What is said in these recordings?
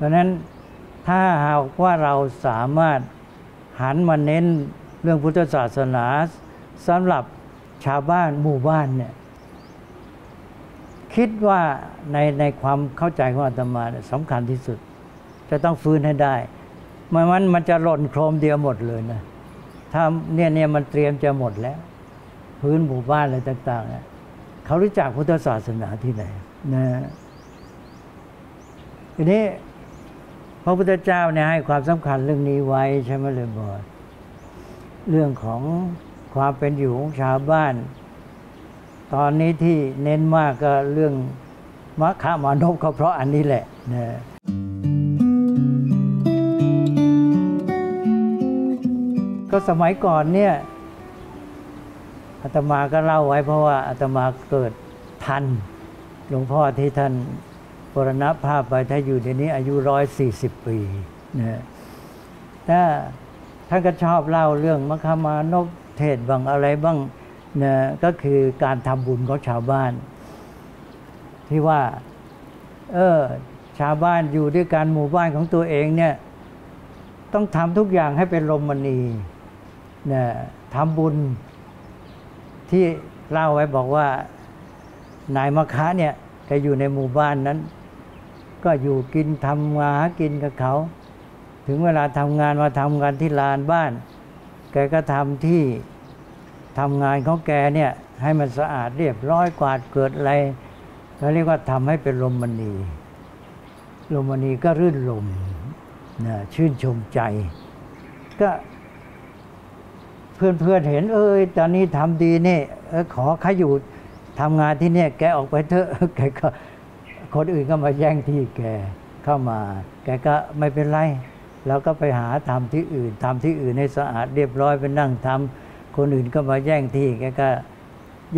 เพราะฉะนั้นถ้าหากว่าเราสามารถหันมาเน้นเรื่องพุทธศาสนาสำหรับชาวบ้านหมู่บ้านเนี่ยคิดว่าในความเข้าใจของอาตมาสำคัญที่สุดจะต้องฟื้นให้ได้ไม่งั้นมันจะหล่นโครมเดียวหมดเลยนะถ้าเนี่ยมันเตรียมจะหมดแล้วพื้นหมู่บ้านอะไรต่างๆเนี่ยเขารู้จักพุทธศาสนาที่ไหนนะทีนี้พระพุทธเจ้าเนี่ยให้ความสำคัญเรื่องนี้ไว้ใช่ไหมเลยบ่อยเรื่องของความเป็นอยู่ของชาวบ้านตอนนี้ที่เน้นมากก็เรื่องมรรคมานพก็เพราะอันนี้แหละนะก็สมัยก่อนเนี่ยอาตมาก็เล่าไว้เพราะว่าอาตมาเกิดทันหลวงพ่อที่ท่านปรณภาพไปถ้าอยู่ในนี้อายุ140ปีนะถ้าท่านก็ชอบเล่าเรื่องมรรคมานพเทศบางอะไรบ้างนะก็คือการทำบุญของชาวบ้านที่ว่าชาวบ้านอยู่ด้วยกันหมู่บ้านของตัวเองเนี่ยต้องทำทุกอย่างให้เป็นรมณีนะทำบุญที่เล่าไว้บอกว่านายมะคะเนี่ยจะอยู่ในหมู่บ้านนั้นก็อยู่กินทำงานหากินกับเขาถึงเวลาทำงานมาทำงานที่ลานบ้านแกก็ทำที่ทำงานของแกเนี่ยให้มันสะอาดเรียบร้อยกวาดเกิดอะไรเขาเรียกว่าทำให้เป็นรมณีรมณีก็รื่นรมนะชื่นชมใจก็เพื่อนๆ เห็นตอนนี้ทำดีนี่ขอขยุดทำงานที่เนี่ยแกออกไปเถอะแกก็คนอื่นก็มาแย่งที่แกเข้ามาแกก็ไม่เป็นไรเราก็ไปหาทำที่อื่นให้สะอาดเรียบร้อยไปนั่งทำคนอื่นก็มาแย่งที่แกก็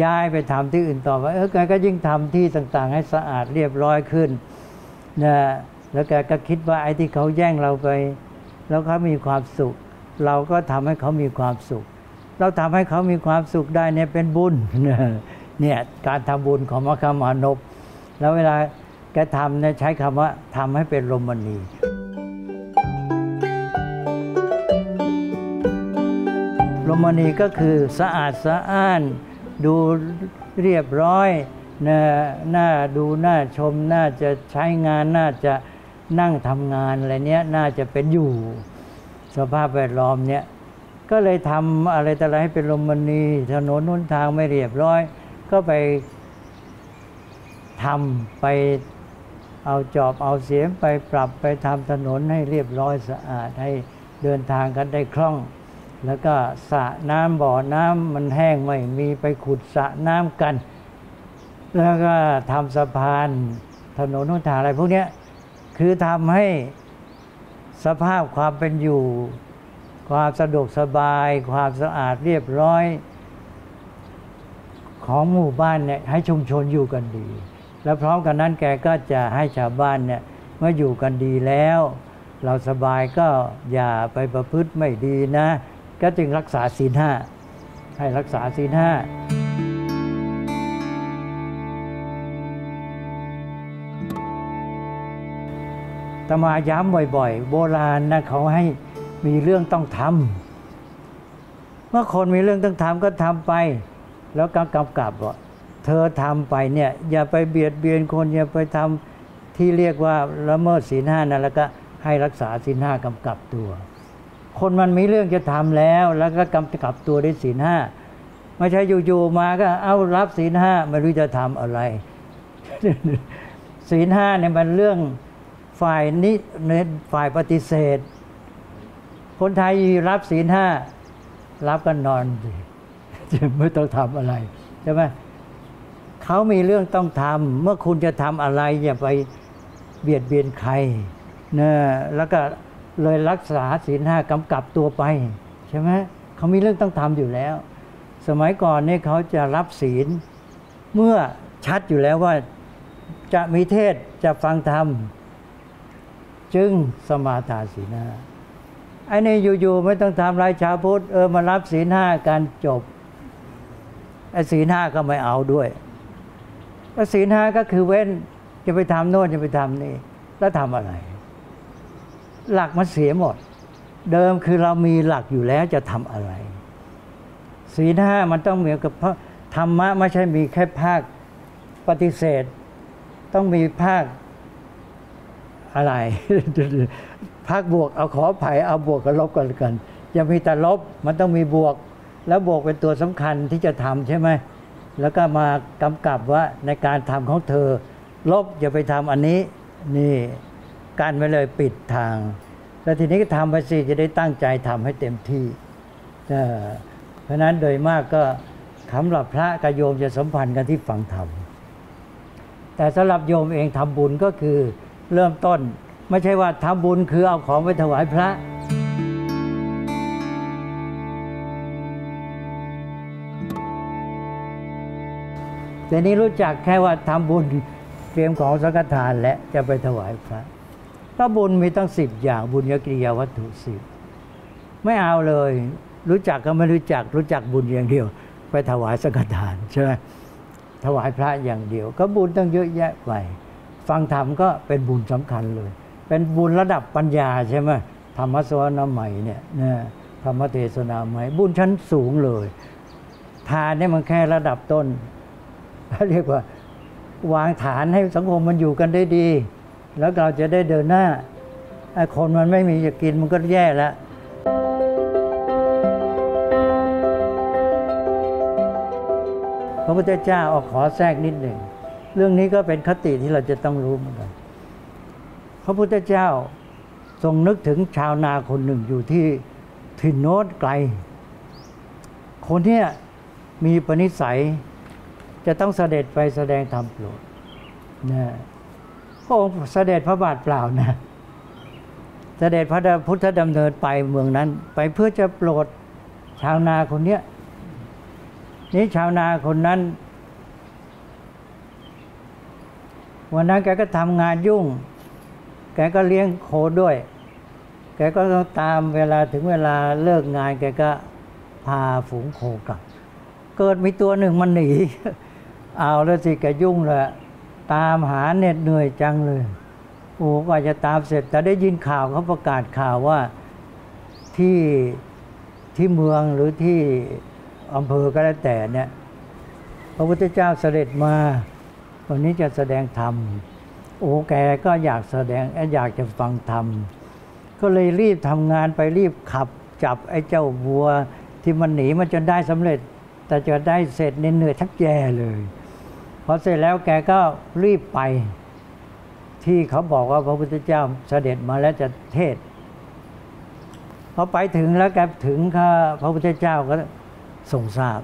ย้ายไปทำที่อื่นต่อไปแกก็ยิ่งทำที่ต่างๆให้สะอาดเรียบร้อยขึ้นนะแล้วแกก็คิดว่าไอ้ที่เขาแย่งเราไปแล้วเขามีความสุขเราก็ทำให้เขามีความสุขเราทำให้เขามีความสุขได้เนี่ยเป็นบุญเนี่ยการทำบุญของมรรคมานพแล้วเวลาแกทำเนี่ยใช้คำว่าทำให้เป็นรมณีรมณีก็คือสะอาดสะอ้านดูเรียบร้อยน่าดูน่าชมน่าจะใช้งานน่าจะนั่งทำงานอะไรเนี้ยน่าจะเป็นอยู่สภาพแวดล้อมเนี้ยก็เลยทำอะไรแต่อะไรให้เป็นรมณีถนนหนทางไม่เรียบร้อยก็ไปทำไปเอาจอบเอาเสียมไปปรับไปทำถนนให้เรียบร้อยสะอาดให้เดินทางกันได้คล่องแล้วก็สระน้ำบ่อน้ำมันแห้งไม่มีไปขุดสระน้ำกันแล้วก็ทำสะพานถนนหนทางอะไรพวกนี้คือทำให้สภาพความเป็นอยู่ความสะดวกสบายความสะอาดเรียบร้อยของหมู่บ้านเนี่ยให้ชุมชนอยู่กันดีและพร้อมกันนั้นแกก็จะให้ชาวบ้านเนี่ยเมื่ออยู่กันดีแล้วเราสบายก็อย่าไปประพฤติไม่ดีนะก็จึงรักษาศีลห้าให้รักษาศีลห้าอาตมาย้ำบ่อยๆโบราณนะเขาให้มีเรื่องต้องทำเมื่อคนมีเรื่องต้องทำก็ทำไปแล้วก็กำกับว่าเธอทำไปเนี่ยอย่าไปเบียดเบียนคนอย่าไปทำที่เรียกว่าละเมิดศีลห้านะแล้วก็ให้รักษาศีลห้ากำกับตัวคนมันมีเรื่องจะทำแล้วแล้วก็กำกับตัวด้วยศีลห้าไม่ใช่อยู่ๆมาก็เอารับศีลห้าไม่รู้จะทำอะไร ศีลห้าเนี่ยมันเรื่องฝ่ายนี้ฝ่ายปฏิเสธคนไทยรับศีลห้ารับกันนอนไม่ต้องทำอะไรใช่ไหมเขามีเรื่องต้องทำเมื่อคุณจะทำอะไรอย่าไปเบียดเบียนใครนะแล้วก็เลยรักษาศีลห้ากำกับตัวไปใช่ไหมเขามีเรื่องต้องทำอยู่แล้วสมัยก่อนเนี่ยเขาจะรับศีลเมื่อชัดอยู่แล้วว่าจะมีเทศจะฟังธรรมจึงสมาทานศีลห้าไอ้นี่อยู่ๆไม่ต้องทำลายชาวพุทธมารับศีลห้าการจบไอ้ศีลห้าก็ไม่เอาด้วยแล้วศีลห้าก็คือเว้นจะไปทำโน่นจะไปทำนี่แล้วทำอะไร หลักมันเสียหมดเดิมคือเรามีหลักอยู่แล้วจะทำอะไรศีลห้ามันต้องเหมือนกับธรรมะไม่ใช่มีแค่ภาคปฏิเสธต้องมีภาคอะไรภาคบวกเอาขอไผ่เอาบวกกับลบกันกันจะมีแต่ลบมันต้องมีบวกแล้วบวกเป็นตัวสำคัญที่จะทำใช่ไหมแล้วก็มากำกับว่าในการทำของเธอลบอย่าไปทำอันนี้นี่การไปเลยปิดทางแล้วทีนี้ก็ทำไปสิจะได้ตั้งใจทำให้เต็มที่เพราะนั้นโดยมากก็สำหรับพระกับโยมจะสัมพันธ์กันที่ฟังธรรมแต่สำหรับโยมเองทำบุญก็คือเริ่มต้นไม่ใช่ว่าทำบุญคือเอาของไปถวายพระแต่นี้รู้จักแค่ว่าทำบุญเตรียมของสังฆทานและจะไปถวายพระพระบุญมีตั้ง10อย่างบุญญกิริยาวัตถุ10ไม่เอาเลยรู้จักก็ไม่รู้จักรู้จักบุญอย่างเดียวไปถวายสังฆทานใช่ไหมถวายพระอย่างเดียวก็บุญตั้งเยอะแยะไปฟังธรรมก็เป็นบุญสำคัญเลยเป็นบุญระดับปัญญาใช่ไหมธรรมสวนาใหม่เนี่ยธรรมเทศนาใหม่บุญชั้นสูงเลยทานเนี่ยมันแค่ระดับต้นเรียกว่าวางฐานให้สังคมมันอยู่กันได้ดีแล้วเราจะได้เดินหน้าคนมันไม่มีจะกินมันก็แย่แล้วพระพุทธเจ้าออกขอแทรกนิดหนึ่งเรื่องนี้ก็เป็นคติที่เราจะต้องรู้เหมือนกันพระพุทธเจ้าทรงนึกถึงชาวนาคนหนึ่งอยู่ที่ถิ่นโน้นไกลคนเนี้ยมีปณิสัยจะต้องเสด็จไปแสดงธรรมโปรดนะพระองค์เสด็จพระบาทเปล่านะเสด็จพระพุทธดำเนินไปเมืองนั้นไปเพื่อจะโปรดชาวนาคนเนี้ยนี่ชาวนาคนนั้นวันนั้นแกก็ทำงานยุ่งแกก็เลี้ยงโคด้วยแกก็ต้องตามเวลาถึงเวลาเลิกงานแกก็พาฝูงโคกลับเกิดมีตัวหนึ่งมันหนีเอาแล้วสิแกยุ่งเลยตามหาเหน็ดเหนื่อยจังเลยโอ้กว่าจะตามเสร็จแต่ได้ยินข่าวเขาประกาศข่าวว่าที่เมืองหรือที่อำเภอก็แล้วแต่เนี่ยพระพุทธเจ้าเสด็จมาวันนี้จะแสดงธรรมโอ้แกก็อยากแสดงอยากจะฟังธรรมก็เลยรีบทำงานไปรีบขับจับไอ้เจ้าวัวที่มันหนีมันจนได้สำเร็จแต่จะได้เสร็จเหนื่อยทักแย่เลยพอเสร็จแล้วแกก็รีบไปที่เขาบอกว่าพระพุทธเจ้าเสด็จมาแล้วจะเทศพอไปถึงแล้วแกถึงพระพุทธเจ้าก็ทรงทราบ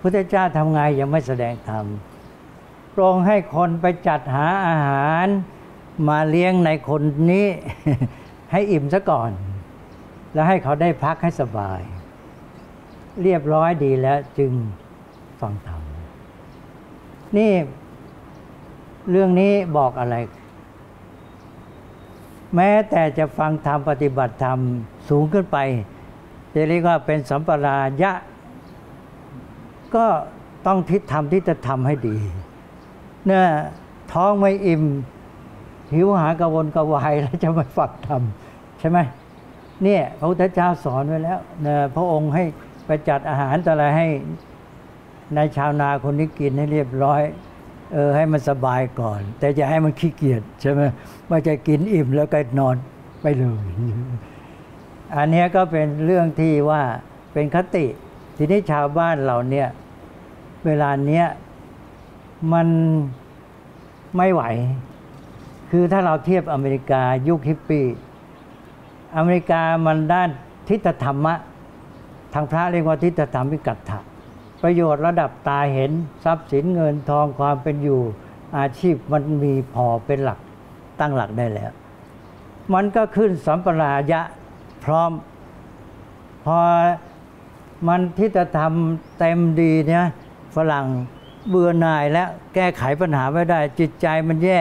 พุทธเจ้าทำไงยังไม่แสดงธรรมโปรงให้คนไปจัดหาอาหารมาเลี้ยงในคนนี้ให้อิ่มซะก่อนแล้วให้เขาได้พักให้สบายเรียบร้อยดีแล้วจึงฟังธรรมนี่เรื่องนี้บอกอะไรแม้แต่จะฟังธรรมปฏิบัติธรรมสูงขึ้นไปจะเรียกว่าเป็นสัมปรายะก็ต้องทิฏฐธรรมที่จะทำให้ดีเนี่ยท้องไม่อิ่มหิวหากระวนกระวายแล้วจะมาฟังธรรมใช่ไหมเนี่ยพระพุทธเจ้าสอนไว้แล้วเนี่ยพระองค์ให้ไปจัดอาหารอะไรให้ในชาวนาคนนี้กินให้เรียบร้อยให้มันสบายก่อนแต่อย่าให้มันขี้เกียจใช่ไหมไม่จะกินอิ่มแล้วก็นอนไปเลยอันนี้ก็เป็นเรื่องที่ว่าเป็นคติทีนี้ชาวบ้านเราเนี่ยเวลาเนี้ยมันไม่ไหวคือถ้าเราเทียบอเมริกายุคฮิปปี้อเมริกามันด้านทิฏฐธรรมะทางพระเรียกว่าทิฏฐธรรมวิกัตถะประโยชน์ระดับตาเห็นทรัพย์สินเงินทองความเป็นอยู่อาชีพมันมีพอเป็นหลักตั้งหลักได้แล้วมันก็ขึ้นสัมปรายะพร้อมพอมันทิฏฐธรรมเต็มดีเนี่ยฝรั่งเบื่อหน่ายแล้วแก้ไขปัญหาไม่ได้จิตใจมันแย่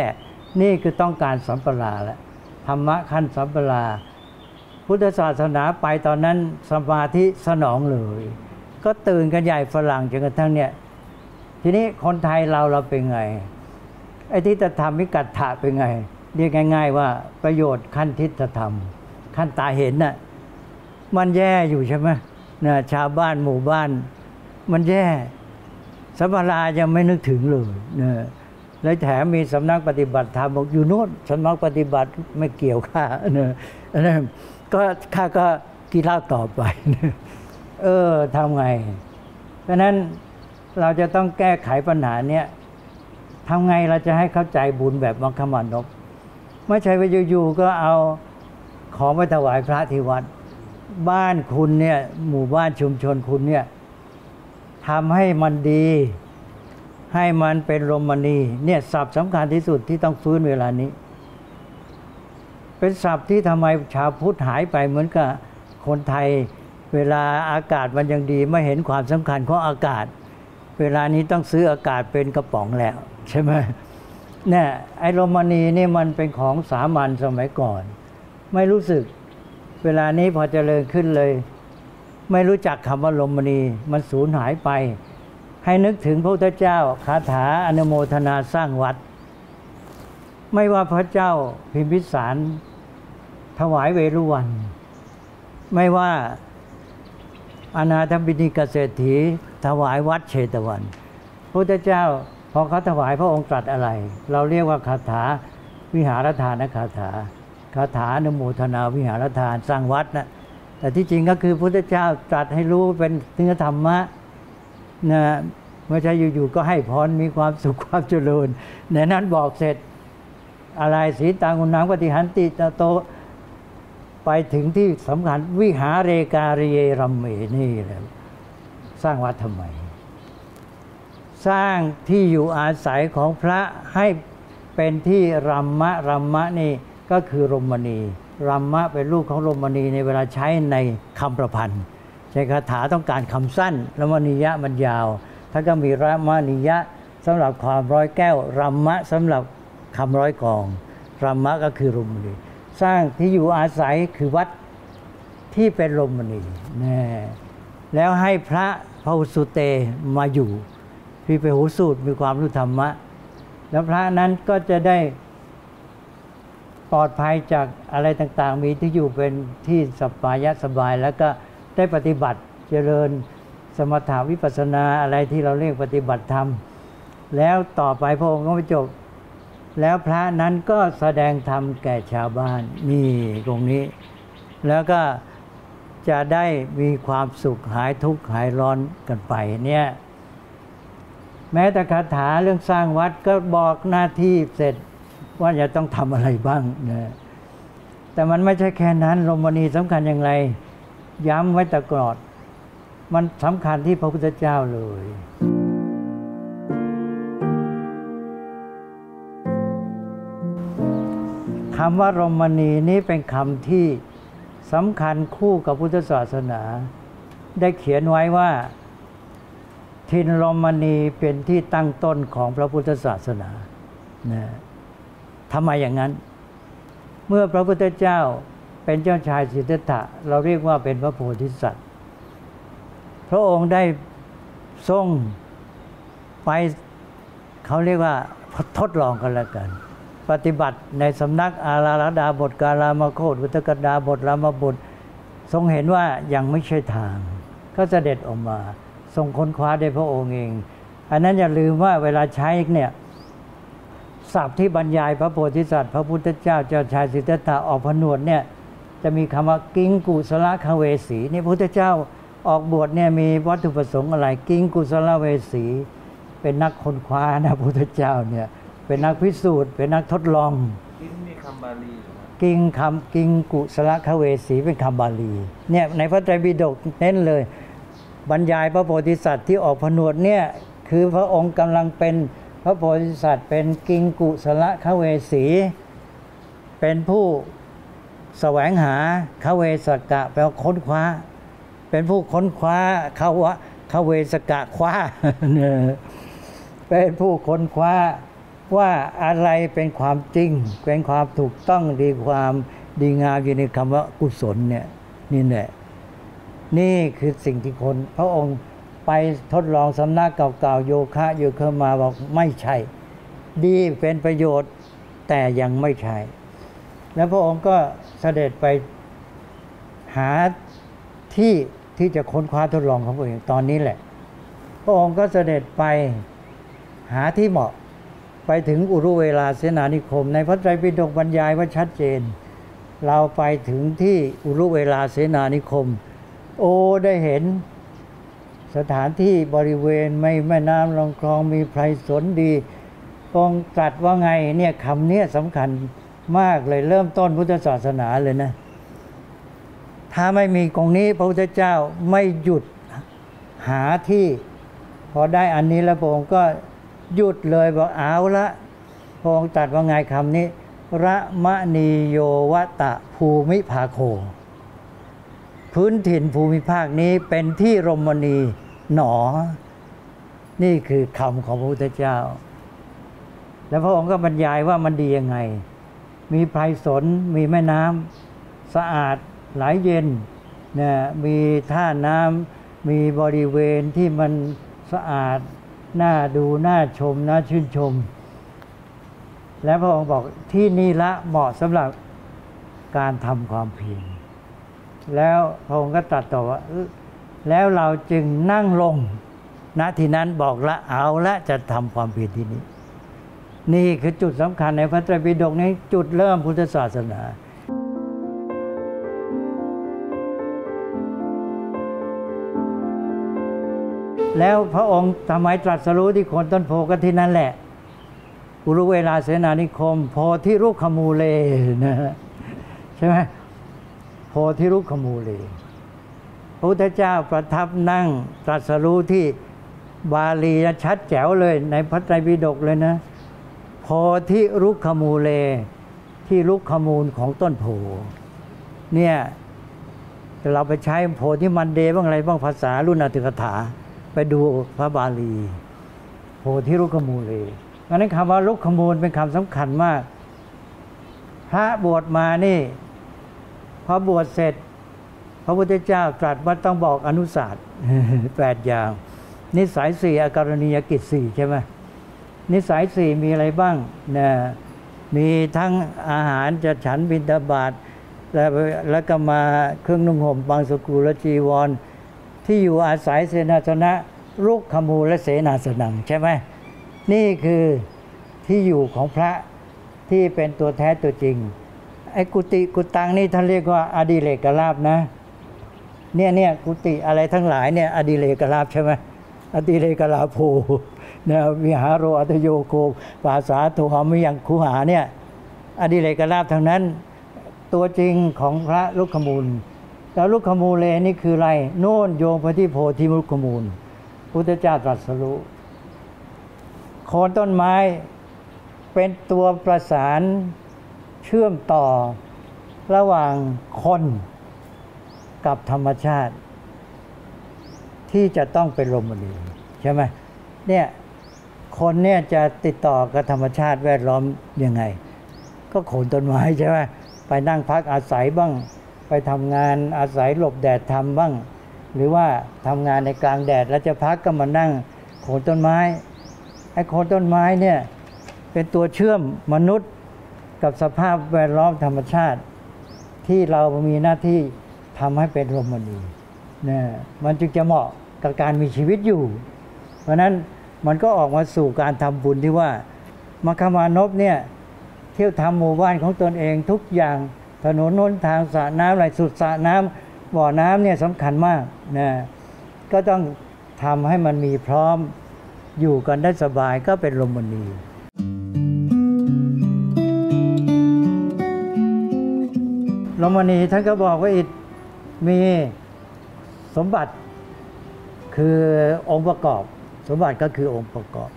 นี่คือต้องการสัมปราแล้วธรรมะขั้นสัมปราพุทธศาสนาไปตอนนั้นสมาธิสนองเลยก็ตื่นกันใหญ่ฝรั่งจนกระทั่งเนี่ยทีนี้คนไทยเราเป็นไงไอ้ทิฏฐธรรมวิกัตถะเป็นไง เรียกง่ายๆว่าประโยชน์ขั้นทิฏฐธรรมขั้นตาเห็นน่ะมันแย่อยู่ใช่ไหมนะชาวบ้านหมู่บ้านมันแย่สัมภาระยังไม่นึกถึงเลยนะแล้วแถมมีสำนักปฏิบัติธรรมบอกอยู่โน้นสำนักปฏิบัติไม่เกี่ยวข้านะก็ข้าก็กินเหล้าต่อไปนะทำไงเพราะนั้นเราจะต้องแก้ไขปัญหาเนี้ยทำไงเราจะให้เข้าใจบุญแบบมัคคมานพไม่ใช่ว่าอยู่ๆก็เอาของไปถวายพระที่วัดบ้านคุณเนี่ยหมู่บ้านชุมชนคุณเนี่ยทำให้มันดีให้มันเป็นรมณีเนี่ยศัพท์สำคัญที่สุดที่ต้องฟื้นเวลานี้เป็นศัพท์ที่ทำไมชาวพุทธหายไปเหมือนกับคนไทยเวลาอากาศมันยังดีไม่เห็นความสำคัญของอากาศเวลานี้ต้องซื้ออากาศเป็นกระป๋องแล้วใช่ไหมเนี่ยไอ้รมณีนี่มันเป็นของสามัญสมัยก่อนไม่รู้สึกเวลานี้พอเจริญขึ้นเลยไม่รู้จักคำว่าลมณีมันสูญหายไปให้นึกถึงพระพุทธเจ้าคาถาอนุโมทนาสร้างวัดไม่ว่าพระเจ้าพิมพิสารถวายเวรุวันไม่ว่าอนาถบิณฑิกเศรษฐีถวายวัดเชตวันพระพุทธเจ้าพอเขาถวายพระองค์ตรัสอะไรเราเรียกว่าคาถาวิหารทานคาถาอนุโมทนาวิหารทานสร้างวัดนะแต่ที่จริงก็คือพระพุทธเจ้าตรัสให้รู้เป็นถึงธรรมะนะไม่ใช่อยู่ๆก็ให้พรมีความสุขความเจริญในนั้นบอกเสร็จอะไรสีตางุนังปฏิหันติตโตไปถึงที่สำคัญวิหาเรการิเยรัมเมนี่แหละสร้างวัดทำไมสร้างที่อยู่อาศัยของพระให้เป็นที่รัมมะนี่ก็คือรมณีรัมมะเป็นลูกของรมณีในเวลาใช้ในคำประพันธ์ใช้คาถาต้องการคำสั้นรมณียะมันยาวท่านก็มีรัมณียะสำหรับความร้อยแก้วรัมมะสำหรับคำร้อยกองรัมมะก็คือรมณีสร้างที่อยู่อาศัยคือวัดที่เป็นรมณีแล้วให้พระพหุสุเตมาอยู่พี่ไปหูสูตรมีความรู้ธรรมะแล้วพระนั้นก็จะได้ปลอดภัยจากอะไรต่างๆมีที่อยู่เป็นที่สบายสบายแล้วก็ได้ปฏิบัติเจริญสมถะวิปัสสนาอะไรที่เราเรียกปฏิบัติธรรมแล้วต่อไปพระองค์ก็จบแล้วพระนั้นก็แสดงธรรมแก่ชาวบ้านนี่ตรงนี้แล้วก็จะได้มีความสุขหายทุกข์หายร้อนกันไปเนี่ยแม้แต่คาถาเรื่องสร้างวัดก็บอกหน้าที่เสร็จว่าจะต้องทำอะไรบ้างนะแต่มันไม่ใช่แค่นั้นรมณีสำคัญอย่างไรย้ำไว้ตลอดมันสำคัญที่พระพุทธเจ้าเลยคำว่ารมณีนี้เป็นคำที่สำคัญคู่กับพุทธศาสนาได้เขียนไว้ว่าทินรมณีเป็นที่ตั้งต้นของพระพุทธศาสนานะทำไมอย่างนั้นเมื่อพระพุทธเจ้าเป็นเจ้าชายสิทธัตถะเราเรียกว่าเป็นพระโพธิสัตว์พระองค์ได้ทรงไปเขาเรียกว่าทดลองกันแล้วกันปฏิบัติในสำนักอาราธดาบทกาลามโคตวุตกดาบทรามบททรงเห็นว่ายังไม่ใช่ทางก็เสด็จออกมาทรงค้นคว้าได้พระองค์เองอันนั้นอย่าลืมว่าเวลาใช้เนี่ยศัพท์ที่บรรยายพระโพธิสัตว์พระพุทธเจ้าเจ้าชายสิทธัตถะออกผนวดเนี่ยจะมีคำว่ากิงกุศลคเวสีนี่พระพุทธเจ้าออกบวชเนี่ยมีวัตถุประสงค์อะไรกิงกุศลเวสีเป็นนักค้นคว้านะพระพุทธเจ้าเนี่ยเป็นนักพิสูจน์เป็นนักทดลองกิงนี่คำบาลีกิงคำกิงกุศลคเวสีเป็นคำบาลีเนี่ยในพระไตรปิฎกเน้นเลยบรรยายพระโพธิสัตว์ที่ออกผนวดเนี่ยคือพระองค์กำลังเป็นพระโพธิสัตว์เป็นกิงกุศลคเวสีเป็นผู้แสวงหาคเวสกะแปลว่าค้นคว้าเป็นผู้ค้นคว้าคเวสกะคว้า เป็นผู้ค้นคว้าว่าอะไรเป็นความจริงเป็นความถูกต้องดีความดีงามอยู่ในคำว่ากุศลเนี่ยนี่แหละนี่คือสิ่งที่คนพระองค์ไปทดลองสำนักเก่าๆโยคะอยู่เข้ามาบอกไม่ใช่ดีเป็นประโยชน์ แต่ยังไม่ใช่แล้วพระองค์ก็เสด็จไปหาที่จะค้นคว้าทดลองของพระองค์ตอนนี้แหละพระองค์ก็เสด็จไปหาที่เหมาะไปถึงอุรุเวลาเสนานิคมในพระไตรปิฎกบรรยายว่าชัดเจนเราไปถึงที่อุรุเวลาเสนานิคมโอ้ได้เห็นสถานที่บริเวณไม่แม่น้ำลำคลองมีไพรสนดีองค์ตรัสว่าไงเนี่ยคำนี้สำคัญมากเลยเริ่มต้นพุทธศาสนาเลยนะถ้าไม่มีตรงนี้พระพุทธเจ้าไม่หยุดหาที่พอได้อันนี้แล้วพระองค์ก็หยุดเลยบอกเอาละพระองค์ตรัสว่าไงคำนี้ระมะนีโยวตะภูมิภาโคพื้นถิ่นภูมิภาคนี้เป็นที่รมณีหนอนี่คือคำของพระพุทธเจ้าแล้วพระองค์ก็บรรยายว่ามันดียังไงมีไพรสนมีแม่น้ำสะอาดไหลเย็นนะมีท่าน้ำมีบริเวณที่มันสะอาดน่าดูน่าชมน่าชื่นชมและพระองค์บอกที่นี่ละเหมาะสำหรับการทำความเพียรแล้วพระองค์ก็ตรัสต่อว่าแล้วเราจึงนั่งลงณที่นั้นบอกละเอาละจะทำความเพียรที่นี้นี่คือจุดสำคัญในพระไตรปิฎกนี้จุดเริ่มพุทธศาสนาแล้วพระองค์ทำไมตรัสรู้ที่โคนต้นโพก็ที่นั่นแหละอุรุเวลาเสนานิคมโพธิรุกขมูเลนะใช่ไหมโพธิรุกขมูเลพระพุทธเจ้าประทับนั่งตรัสรู้ที่บาลีชัดแจ๋วเลยในพระไตรปิฎกเลยนะโพธิรุกขมูเลที่รุกขมูลของต้นโพเนี่ยเราไปใช้โพธิมันเดบ้างอะไรบ้างภาษารุ่นอติกถาไปดูพระบาลีโพธิรุกขมูเลอันนั้นคำว่ารุกขมูลเป็นคำสำคัญมากพระบวชมานี่พอบวชเสร็จพระพุทธเจ้าตรัสว่าต้องบอกอนุศาสน์ 8 อย่างนิสัย4อาการณียกิจ4ใช่ไหมนิสัย4มีอะไรบ้างนะมีทั้งอาหารจะฉันบิณฑบาตแล้วก็มาเครื่องนุ่งห่มบางสกุลจีวรที่อยู่อาศัยเสนาสนะรุกขมูลและเสนาสนังใช่ไหมนี่คือที่อยู่ของพระที่เป็นตัวแท้ตัวจริงไอ้กุฏิกุตังนี่ท่านเรียกว่าอดิเรกลาภนะเนี่ยกุฏิอะไรทั้งหลายเนี่ยอดิเรกลาภใช่ไหมอดิเรกลาโภนะวิหารโรอัตโยโกปาสาโทหมิยังคูหาเนี่ยอดิเรกลาภทั้งนั้นตัวจริงของพระรุกขมูลแล้วรุกขมูลเลนี่คืออะไรโน่นโยงไปที่โพธิรุกขมูลพุทธเจ้าตรัสรู้โคนต้นไม้เป็นตัวประสานเชื่อมต่อระหว่างคนกับธรรมชาติที่จะต้องเป็นรมณีใช่ไหมเนี่ยคนเนี่ยจะติดต่อกับธรรมชาติแวดล้อมยังไงก็โคนต้นไม้ใช่ไหมไปนั่งพักอาศัยบ้างไปทำงานอาศัยหลบแดดทำบ้างหรือว่าทำงานในกลางแดดแล้วจะพักก็มานั่งโคนต้นไม้ไอ้โคนต้นไม้เนี่ยเป็นตัวเชื่อมมนุษย์กับสภาพแวดล้อมธรรมชาติที่เรามีหน้าที่ทำให้เป็นรมณีเนี่ยมันจึงจะเหมาะกับการมีชีวิตอยู่เพราะนั้นมันก็ออกมาสู่การทำบุญที่ว่ามัคคมานพเนี่ยเที่ยวทำหมู่บ้านของตนเองทุกอย่างถนนหนทางสระน้ำไหลสุดสระน้ำบ่อน้ำเนี่ยสำคัญมากนะก็ต้องทำให้มันมีพร้อมอยู่กันได้สบายก็เป็นรมณีรมณีท่านก็บอกว่าอิฐมีสมบัติคือองค์ประกอบสมบัติก็คือองค์ประกอบ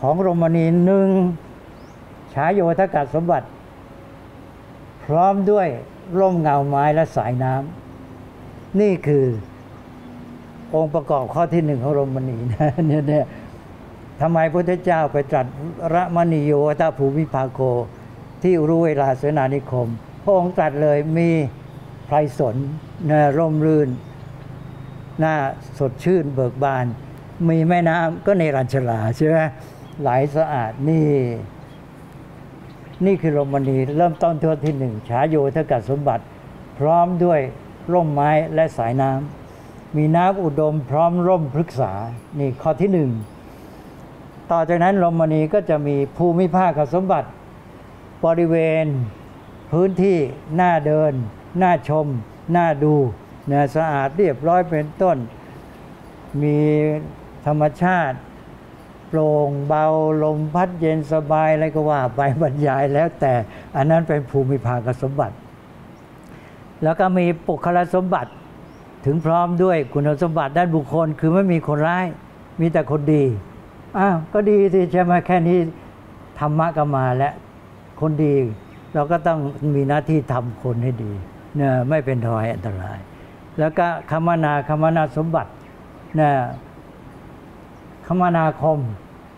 ของรมณีหนึ่งฉายโยธกสมบัติพร้อมด้วยร่มเงาไม้และสายน้ำนี่คือองค์ประกอบข้อที่หนึ่งของรมณีนะเนี่ยทำไมพระพุทธเจ้าไปตรัสระมณีโยตาภูมิภาโกที่อุรุเวลาเสนานิคมพระองค์ตรัสเลยมีไพรสนร่มรื่นหน้าสดชื่นเบิกบานมีแม่น้ำก็เนรัญชลาใช่ไหมไหลสะอาดนี่ นี่คือโรมณีเริ่มต้นทวนที่หนึ่งฉาโยเทกัสสมบัติพร้อมด้วยร่มไม้และสายน้ำมีน้ำอุดมพร้อมร่มพฤกษานี่ข้อที่หนึ่งต่อจากนั้นโรมณีก็จะมีภูมิภาคสมบัติบริเวณพื้นที่น่าเดินน่าชมน่าดูสะอาดเรียบร้อยเป็นต้นมีธรรมชาติโปร่งเบาลมพัดเย็นสบายอะไรก็ว่าไปบรรยายแล้วแต่อันนั้นเป็นภูมิภาคสมบัติแล้วก็มีปุคลสมบัติถึงพร้อมด้วยคุณสมบัติด้านบุคคลคือไม่มีคนร้ายมีแต่คนดีอ้าวก็ดีสิใช่ไหมแค่นี้ธรรมะก็มาแล้วคนดีเราก็ต้องมีหน้าที่ทำคนให้ดีไม่เป็นทอยอันตรายแล้วก็คมนาสมบัติคมนาคม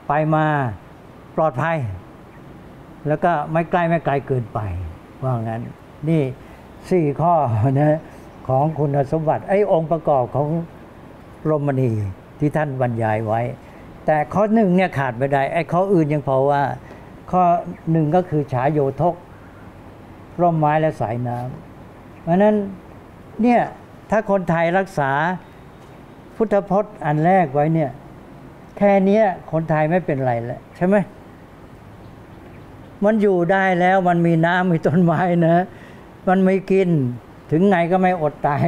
ไปมาปลอดภัยแล้วก็ไม่ใกล้ไม่ไกลเกินไปว่างั้นนี่สี่ข้อนะของคุณสมบัติไอ้องค์ประกอบของโรมณีที่ท่านบรรยายไว้แต่ข้อหนึ่งเนี่ยขาดไม่ได้ไอ้ข้ออื่นยังพอว่าข้อหนึ่งก็คือฉาโยทกร่มไม้และสายน้ำเพราะนั้นเนี่ยถ้าคนไทยรักษาพุทธพจน์อันแรกไว้เนี่ยแค่นี้คนไทยไม่เป็นไรแล้วใช่ไหมมันอยู่ได้แล้วมันมีน้ำมีต้นไม้นะมันไม่กินถึงไงก็ไม่อดตาย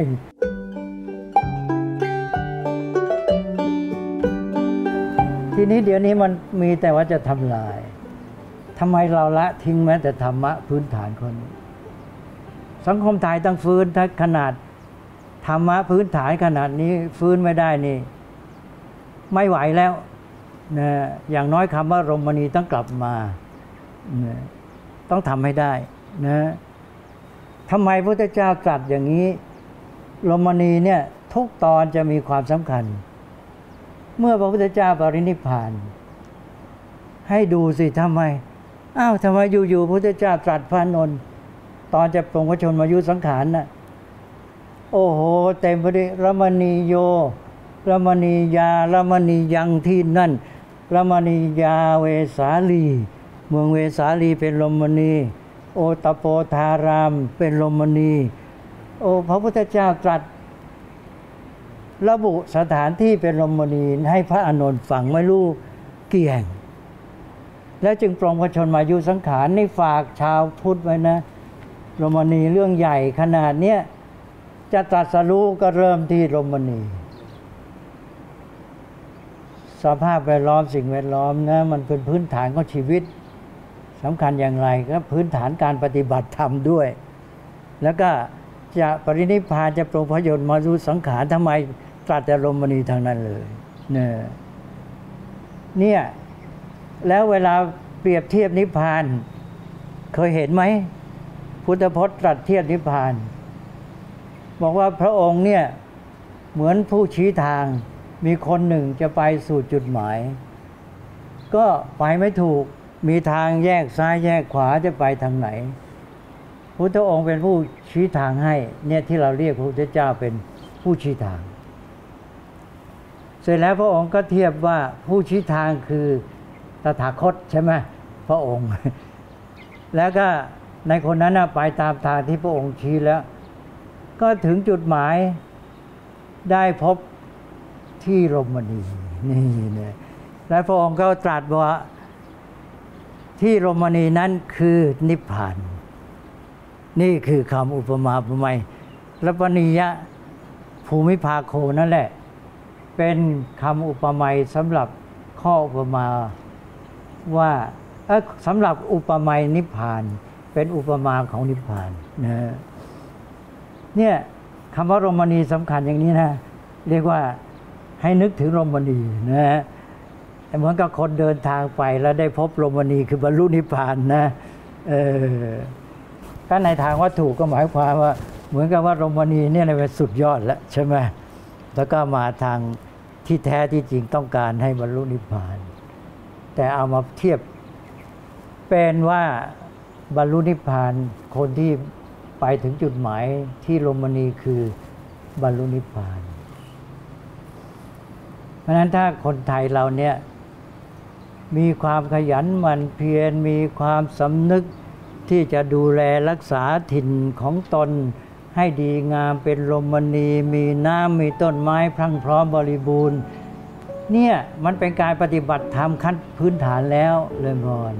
ทีนี้เดี๋ยวนี้มันมีแต่ว่าจะทำลายทำไมเราละทิ้งแม้แต่ธรรมะพื้นฐานคนสังคมไทยต้องฟื้นถ้าขนาดธรรมะพื้นฐานขนาดนี้ฟื้นไม่ได้นี่ไม่ไหวแล้วนะอย่างน้อยคำว่าโรมณีต้องกลับมานะต้องทำให้ได้นะทำไมพระพุทธเจ้าตรัสอย่างนี้โรมณีเนี่ยทุกตอนจะมีความสำคัญเมื่อพระพุทธเจ้าปรินิพพานให้ดูสิทำไมอ้าวทำไมอยู่ๆพระพุทธเจ้าตรัสพระนนท์ตอนจะปรงพระชนมายุสังขารน่ะโอ้โหเต็มไปด้วยรมณีโยรมณียารมณียังที่นั่นรมณียาเวสาลีเมืองเวสาลีเป็นโรมณีโอตโปธารามเป็นโรมณีโอ้พระพุทธเจ้าตรัสระบุสถานที่เป็นโรมณีให้พระอานนท์ฟังไม่รู้กี่แห่งแล้วจึงปรงพระชนมายุสังขารนี่ฝากชาวพุทธไว้นะโรมณีเรื่องใหญ่ขนาดเนี้ยจะตรัสรู้ก็เริ่มที่โรมณีสภาพแวดล้อมสิ่งแวดล้อมนะมันเป็นพื้นฐานของชีวิตสำคัญอย่างไรก็พื้นฐานการปฏิบัติธรรมด้วยแล้วก็จะปรินิพพานจะปรงพระชนมายุสังขารทำไมตรัสแต่โรมณีทางนั้นเลยเนี่ยแล้วเวลาเปรียบเทียบนิพพานเคยเห็นไหมพุทธพจน์ตรัสเทียบนิพพานบอกว่าพระองค์เนี่ยเหมือนผู้ชี้ทางมีคนหนึ่งจะไปสู่จุดหมายก็ไปไม่ถูกมีทางแยกซ้ายแยกขวาจะไปทางไหนพุทธองค์เป็นผู้ชี้ทางให้เนี่ยที่เราเรียกพระพุทธเจ้าเป็นผู้ชี้ทางเสร็จแล้วพระองค์ก็เทียบว่าผู้ชี้ทางคือตถาคตใช่ไหมพระองค์แล้วก็ในคนนั้นไปตามทางที่พระองค์ชี้แล้วก็ถึงจุดหมายได้พบที่โรมณีนี่นะและพระองค์ก็ตรัสว่าที่โรมณีนั้นคือนิพพานนี่คือคำอุปมาอุปไมยรมณียะภูมิภาโคนั่นแหละเป็นคำอุปมาสำหรับข้ออุปมาว่าสำหรับอุปมานิพพานเป็นอุปมาของนิพพานนะเนี่ยคำว่าโรมณีสำคัญอย่างนี้นะเรียกว่าให้นึกถึงโรมณีนะฮะเหมือนกับคนเดินทางไปแล้วได้พบโรมณีคือบรรลุนิพพานนะถ้าในทางวัตถุก็หมายความว่าเหมือนกับว่าโรมณีเนี่ยเป็นสุดยอดแล้วใช่ไหมแล้วก็มาทางที่แท้ที่จริงต้องการให้บรรลุนิพพานแต่เอามาเทียบเป็นว่าบรรลุนิพพานคนที่ไปถึงจุดหมายที่โรมณีคือบรรลุนิพพานเพราะฉะนั้นถ้าคนไทยเราเนี่ยมีความขยันหมั่นเพียรมีความสำนึก ที่จะดูแลรักษาถิ่นของตนให้ดีงามเป็นลมณีมีน้ำมีต้นไม้พรั่งพร้อมบริบูรณ์เนี่ยมันเป็นการปฏิบัติธรรมขั้นพื้นฐานแล้วเริ่มก่อน